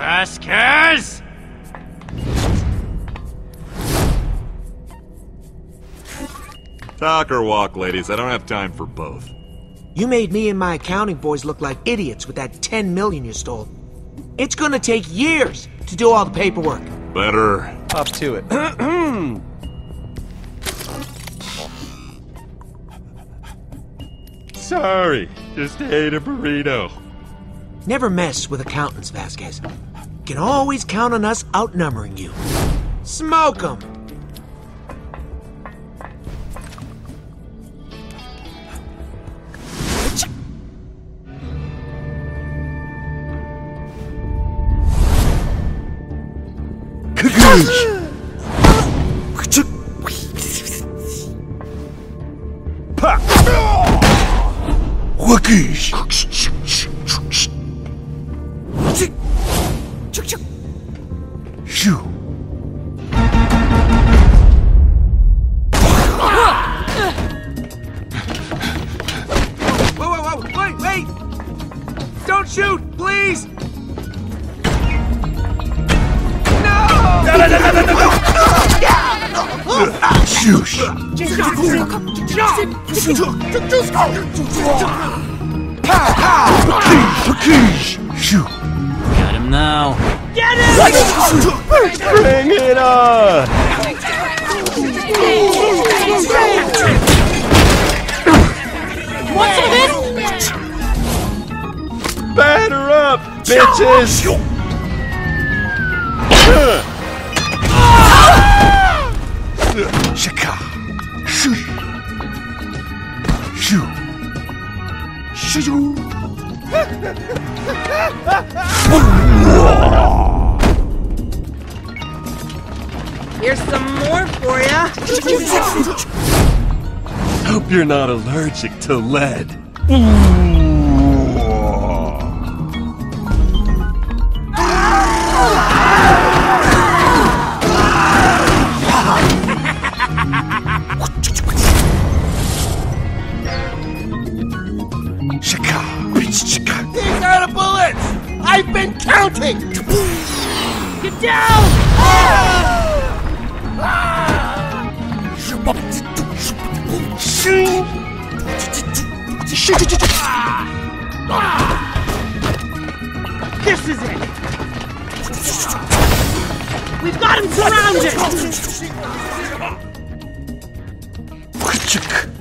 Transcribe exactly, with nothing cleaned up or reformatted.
Vasquez! Talk or walk, ladies. I don't have time for both. You made me and my accounting boys look like idiots with that ten million you stole. It's gonna take years to do all the paperwork. Better. Up to it. Sorry, just ate a burrito. Never mess with accountants, Vasquez. Can always count on us outnumbering you. Smoke 'em! Got him now. Get him! Bring it on! What's this? Batter up, bitches! Shaka! Shoo! Shoo! Here's some more for ya! Hope you're not allergic to lead. I've been counting! Get down! This is it! We've got him surrounded!